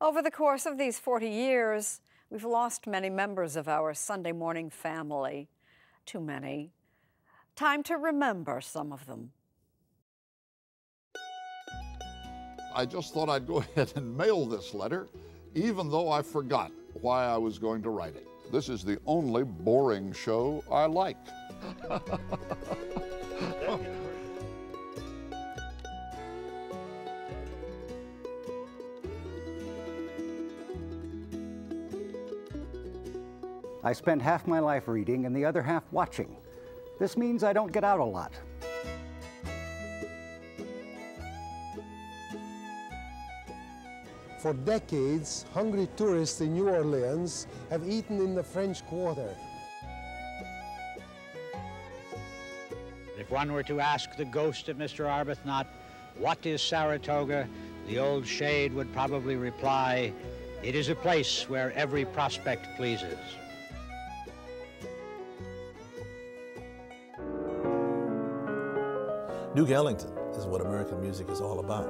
Over the course of these 40 years, we've lost many members of our Sunday morning family. Too many. Time to remember some of them. I just thought I'd go ahead and mail this letter, even though I forgot why I was going to write it. This is the only boring show I like. I spend half my life reading and the other half watching. This means I don't get out a lot. For decades, hungry tourists in New Orleans have eaten in the French Quarter. If one were to ask the ghost of Mr. Arbuthnot, what is Saratoga, the old shade would probably reply, it is a place where every prospect pleases. Duke Ellington is what American music is all about.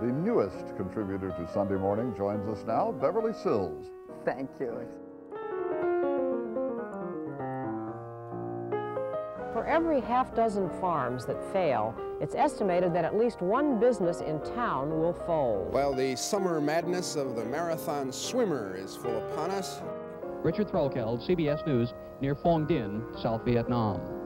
The newest contributor to Sunday Morning joins us now, Beverly Sills. Thank you. For every half dozen farms that fail, it's estimated that at least one business in town will fold. Well, the summer madness of the marathon swimmer is full upon us. Richard Threlkeld, CBS News, near Phong Dien, South Vietnam.